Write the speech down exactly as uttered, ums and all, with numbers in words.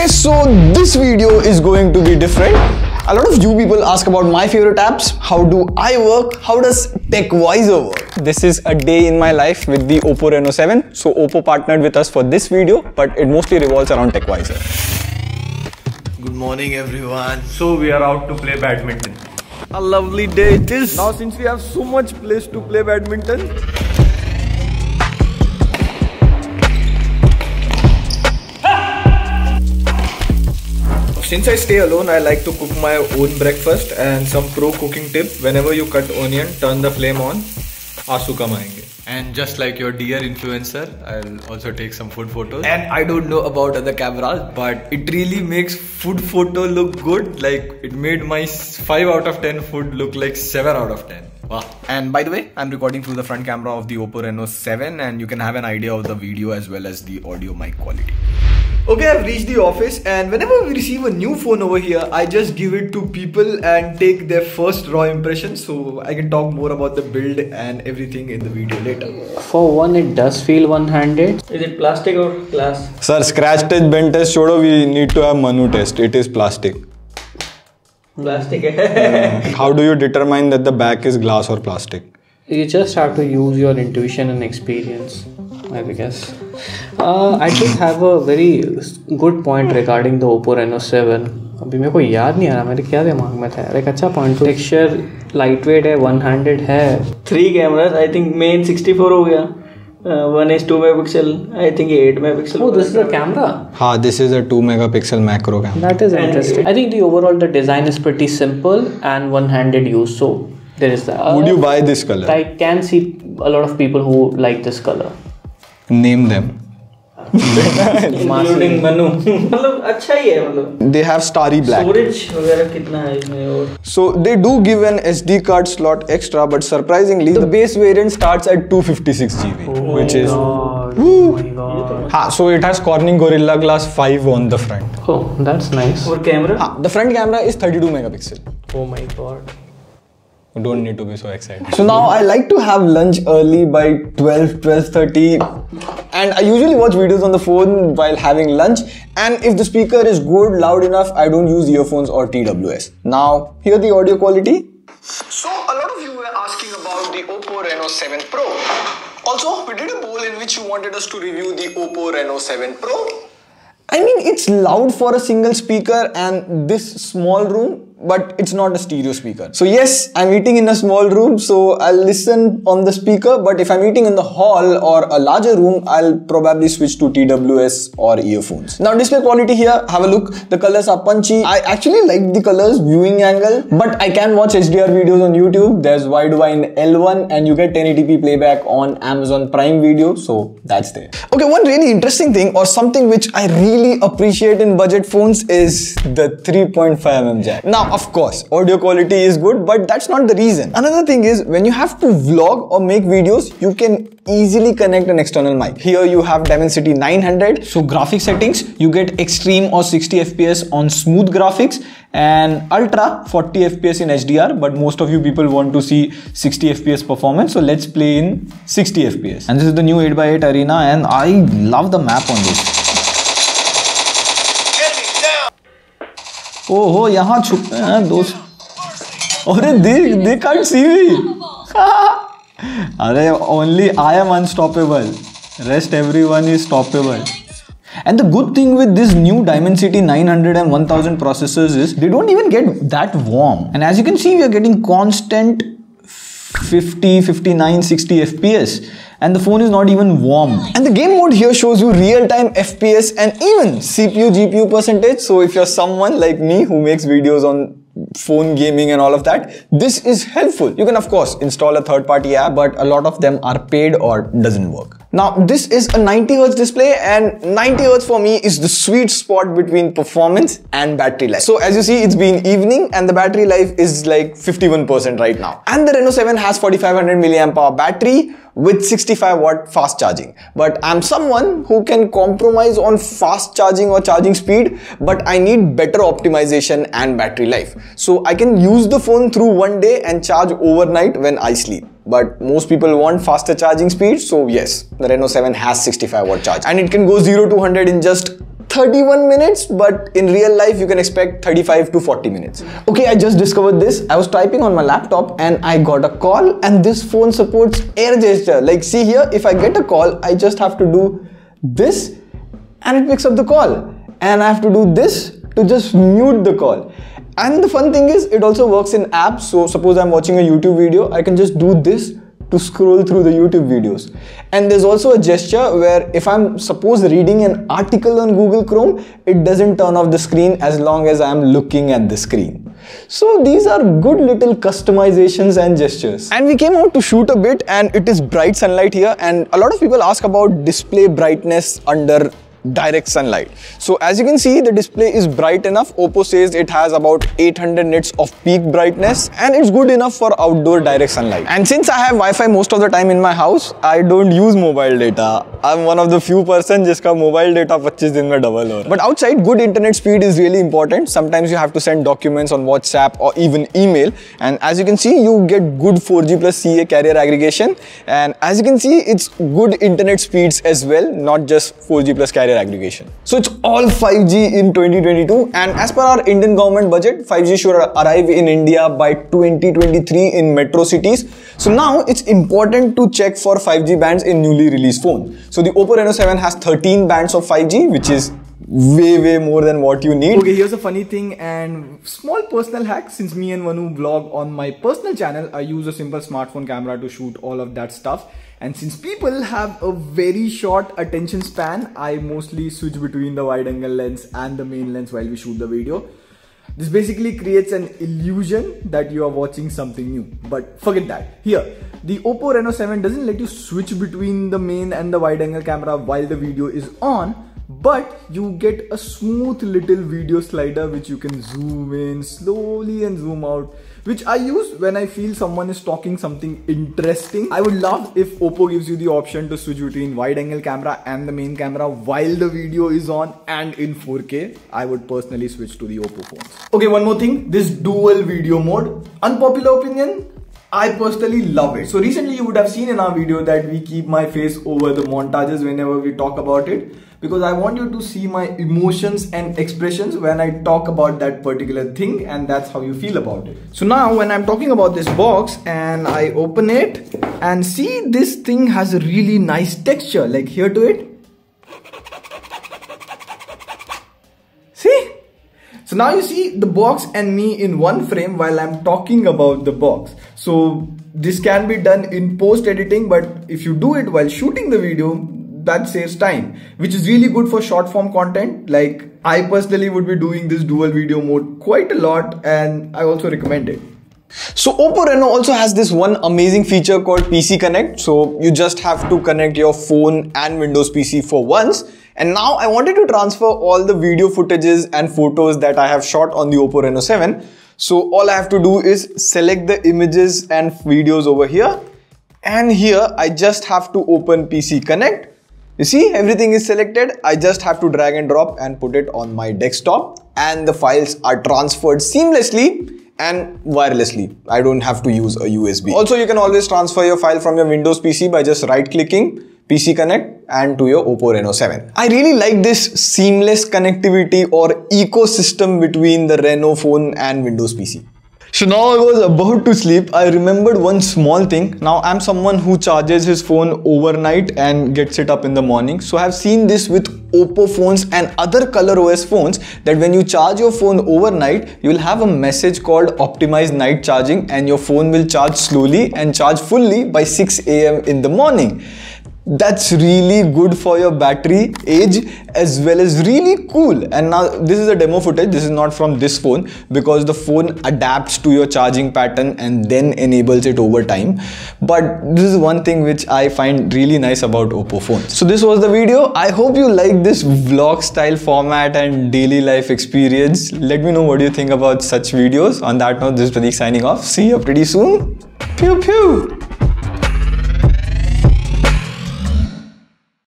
Okay, so this video is going to be different. A lot of you people ask about my favorite apps, how do I work, how does TechWiser work? This is a day in my life with the OPPO Reno seven. So OPPO partnered with us for this video, but it mostly revolves around TechWiser. Good morning everyone. So we are out to play badminton. A lovely day it is. Now since we have so much place to play badminton. Since I stay alone, I like to cook my own breakfast, and some pro cooking tip, whenever you cut onion, turn the flame on, aansu kam aayenge. And just like your dear influencer, I'll also take some food photos. And I don't know about other cameras, but it really makes food photo look good. Like it made my five out of ten food look like seven out of ten. Wow. And by the way, I'm recording through the front camera of the OPPO Reno seven, and you can have an idea of the video as well as the audio mic quality. Okay, I've reached the office, and whenever we receive a new phone over here, I just give it to people and take their first raw impression, so I can talk more about the build and everything in the video later. For one, it does feel one-handed. Is it plastic or glass? Sir, scratch test, bend test, chodo, we need to have Manu test. It is plastic. Plastic. Yeah. How do you determine that the back is glass or plastic? You just have to use your intuition and experience, I guess. Uh, I did have a very good point regarding the OPPO Reno seven. अभी मेरे को याद नहीं आ रहा मेरे क्या दिमाग में था. एक अच्छा point तो टेक्सचर lightweight है, one-handed है. Three cameras, I think main sixty-four हो गया. Uh, one is two megapixel. I think eight megapixel. Oh, this is a camera. Ha, this is a two megapixel macro camera. That is interesting. I think the overall the design is pretty simple and one-handed use. So there is that. Would you buy this color? I can see a lot of people who like this color. Name them. Including Manu. They have starry black. So they do give an S D card slot extra, but surprisingly the base variant starts at two fifty-six gigabytes, oh which is God. Woo. Oh my God. Ha, so it has Corning Gorilla Glass five on the front. Oh, that's nice. Or camera? Ha, the front camera is thirty-two megapixel. Oh my God. You don't need to be so excited. So now I like to have lunch early by twelve, twelve thirty, and I usually watch videos on the phone while having lunch, and if the speaker is good, loud enough, I don't use earphones or T W S. Now, hear the audio quality. So a lot of you were asking about the OPPO Reno seven Pro. Also, we did a poll in which you wanted us to review the OPPO Reno seven Pro. I mean, it's loud for a single speaker and this small room, but it's not a stereo speaker. So yes, I'm eating in a small room, so I'll listen on the speaker, but if I'm eating in the hall or a larger room, I'll probably switch to T W S or earphones. Now display quality here, have a look. The colors are punchy. I actually like the colors, viewing angle, but I can watch H D R videos on YouTube. There's Widevine L one, and you get ten eighty p playback on Amazon Prime video, so that's there. Okay, one really interesting thing or something which I really appreciate in budget phones is the three point five millimeter jack. Now, of course, audio quality is good, but that's not the reason. Another thing is, when you have to vlog or make videos, you can easily connect an external mic. Here you have Dimensity nine hundred. So graphic settings, you get extreme or sixty F P S on smooth graphics, and ultra forty F P S in H D R, but most of you people want to see sixty F P S performance, so let's play in sixty F P S. And this is the new eight by eight arena, and I love the map on this. Oh, oh, yahan chhup hain dost. Arey, they, they can't see me. Arey, only I am unstoppable. Rest everyone is stoppable. And the good thing with this new Dimensity nine hundred and one thousand processors is they don't even get that warm. And as you can see, we are getting constant fifty, fifty-nine, sixty F P S, and the phone is not even warm. And the game mode here shows you real-time F P S and even C P U G P U percentage. So if you're someone like me who makes videos on phone gaming and all of that, this is helpful. You can of course install a third-party app, but a lot of them are paid or doesn't work. Now this is a ninety hertz display, and ninety hertz for me is the sweet spot between performance and battery life. So as you see, it's been evening and the battery life is like fifty-one percent right now. And the Reno seven has forty-five hundred milliamp hour battery with sixty-five watt fast charging. But I'm someone who can compromise on fast charging or charging speed, but I need better optimization and battery life. So I can use the phone through one day and charge overnight when I sleep. But most people want faster charging speed, so yes, the Reno seven has sixty-five watt charge. And it can go zero to one hundred in just thirty-one minutes, but in real life you can expect thirty-five to forty minutes. Okay, I just discovered this. I was typing on my laptop and I got a call, and this phone supports air gesture. Like, see here, if I get a call, I just have to do this and it picks up the call, and I have to do this to just mute the call. And the fun thing is, it also works in apps. So suppose I'm watching a YouTube video, I can just do this to scroll through the YouTube videos. And there's also a gesture where if I'm suppose reading an article on Google Chrome, it doesn't turn off the screen as long as I'm looking at the screen. So these are good little customizations and gestures. And we came out to shoot a bit, and it is bright sunlight here, and a lot of people ask about display brightness under direct sunlight. So as you can see, the display is bright enough. Oppo says it has about eight hundred nits of peak brightness, and it's good enough for outdoor direct sunlight. And since I have Wi-Fi most of the time in my house, I don't use mobile data. I'm one of the few person jiska mobile data twenty-five din mein double ho raha. But outside, good internet speed is really important. Sometimes you have to send documents on WhatsApp or even email, and as you can see, you get good four G plus C A carrier aggregation, and as you can see, it's good internet speeds as well, not just four G plus carrier aggregation. So it's all five G in twenty twenty-two, and as per our Indian government budget, five G should arrive in India by twenty twenty-three in metro cities. So now it's important to check for five G bands in newly released phones. So the Oppo Reno seven has thirteen bands of five G, which is way way more than what you need. Okay, here's a funny thing and small personal hack. Since me and Vanu vlog on my personal channel, I use a simple smartphone camera to shoot all of that stuff. And since people have a very short attention span, I mostly switch between the wide angle lens and the main lens while we shoot the video. This basically creates an illusion that you are watching something new, but forget that. Here, the Oppo Reno seven doesn't let you switch between the main and the wide angle camera while the video is on, but you get a smooth little video slider which you can zoom in slowly and zoom out, which I use when I feel someone is talking something interesting. I would love if Oppo gives you the option to switch between wide angle camera and the main camera while the video is on and in four K. I would personally switch to the Oppo phones. Okay, one more thing, this dual video mode. Unpopular opinion, I personally love it. So recently you would have seen in our video that we keep my face over the montages whenever we talk about it, because I want you to see my emotions and expressions when I talk about that particular thing, and that's how you feel about it. So now when I'm talking about this box and I open it, and see, this thing has a really nice texture, like here to it. See? So now you see the box and me in one frame while I'm talking about the box. So this can be done in post editing, but if you do it while shooting the video, that saves time, which is really good for short form content. Like, I personally would be doing this dual video mode quite a lot, and I also recommend it. So Oppo Reno also has this one amazing feature called P C Connect. So you just have to connect your phone and Windows P C for once. And now I wanted to transfer all the video footages and photos that I have shot on the Oppo Reno seven. So all I have to do is select the images and videos over here. And here I just have to open P C Connect. You see, everything is selected. I just have to drag and drop and put it on my desktop, and the files are transferred seamlessly and wirelessly. I don't have to use a U S B. Also, you can always transfer your file from your Windows P C by just right-clicking P C Connect and to your Oppo Reno seven. I really like this seamless connectivity or ecosystem between the Reno phone and Windows P C. So now I was about to sleep, I remembered one small thing. Now I'm someone who charges his phone overnight and gets it up in the morning. So I've seen this with Oppo phones and other ColorOS phones, that when you charge your phone overnight, you'll have a message called optimize night charging, and your phone will charge slowly and charge fully by six A M in the morning. That's really good for your battery age as well as really cool. And now this is a demo footage. This is not from this phone, because the phone adapts to your charging pattern and then enables it over time. But this is one thing which I find really nice about Oppo phones. So this was the video. I hope you like this vlog style format and daily life experience. Let me know what you think about such videos. On that note, this is Pradeep signing off. See you pretty soon. Pew pew.